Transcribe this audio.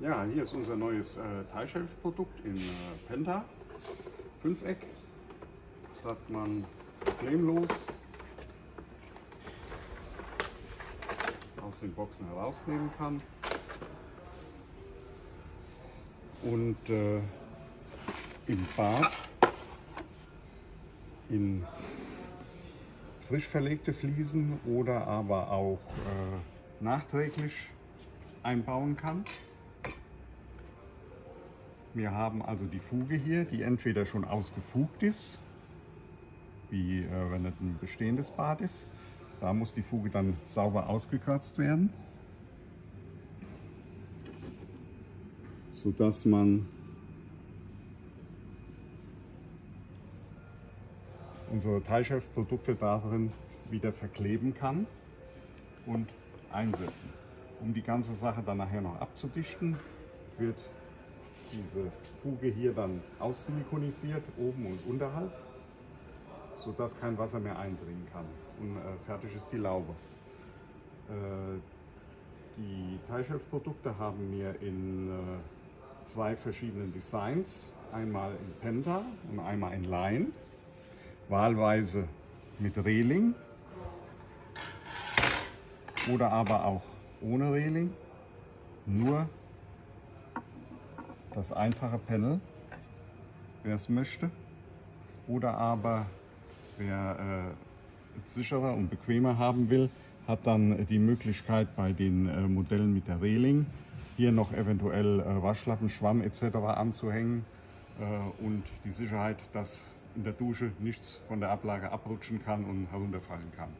Ja, hier ist unser neues TI SHELF Produkt in Penta. Fünfeck. Das hat man problemlos aus den Boxen herausnehmen kann. Und im Bad in frisch verlegte Fliesen oder aber auch nachträglich einbauen kann. Wir haben also die Fuge hier, die entweder schon ausgefugt ist, wie wenn es ein bestehendes Bad ist. Da muss die Fuge dann sauber ausgekratzt werden, sodass man unsere TI SHELF Produkte darin wieder verkleben kann und einsetzen. Um die ganze Sache dann nachher noch abzudichten, wird diese Fuge hier dann aussilikonisiert, oben und unterhalb, sodass kein Wasser mehr eindringen kann. Und fertig ist die Laube. Die TI SHELF Produkte haben wir in zwei verschiedenen Designs, einmal in Penta und einmal in Line. Wahlweise mit Reling oder aber auch ohne Reling, nur das einfache Panel, wer es möchte, oder aber wer es sicherer und bequemer haben will, hat dann die Möglichkeit, bei den Modellen mit der Reling hier noch eventuell Waschlappen, Schwamm etc. anzuhängen und die Sicherheit, dass in der Dusche nichts von der Ablage abrutschen kann und herunterfallen kann.